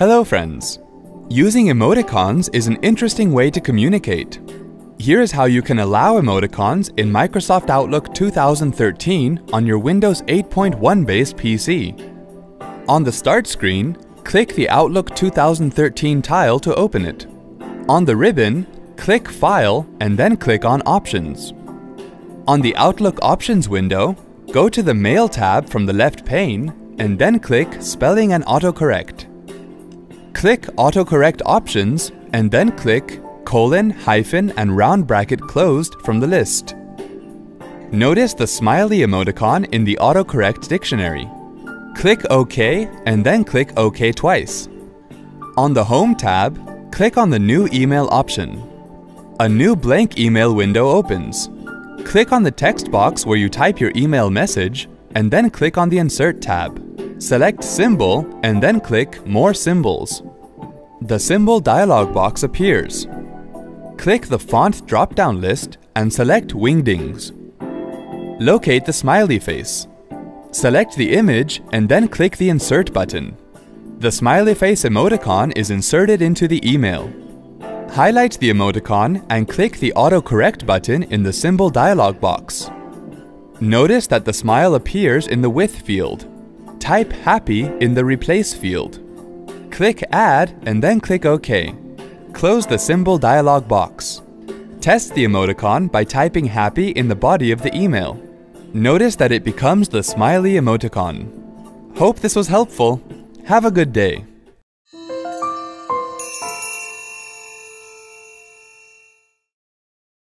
Hello friends! Using emoticons is an interesting way to communicate. Here is how you can allow emoticons in Microsoft Outlook 2013 on your Windows 8.1 based PC. On the Start screen, click the Outlook 2013 tile to open it. On the ribbon, click File and then click on Options. On the Outlook Options window, go to the Mail tab from the left pane and then click Spelling and Autocorrect. Click Autocorrect Options and then click : and round bracket closed from the list. Notice the smiley emoticon in the autocorrect dictionary. Click OK and then click OK twice. On the Home tab, click on the New Email option. A new blank email window opens. Click on the text box where you type your email message and then click on the Insert tab. Select Symbol and then click More Symbols. The symbol dialog box appears. Click the font drop-down list and select Wingdings. Locate the smiley face. Select the image and then click the Insert button. The smiley face emoticon is inserted into the email. Highlight the emoticon and click the Autocorrect button in the symbol dialog box. Notice that the smile appears in the With field. Type Happy in the Replace field. Click Add and then click OK. Close the symbol dialog box. Test the emoticon by typing Happy in the body of the email. Notice that it becomes the smiley emoticon. Hope this was helpful. Have a good day.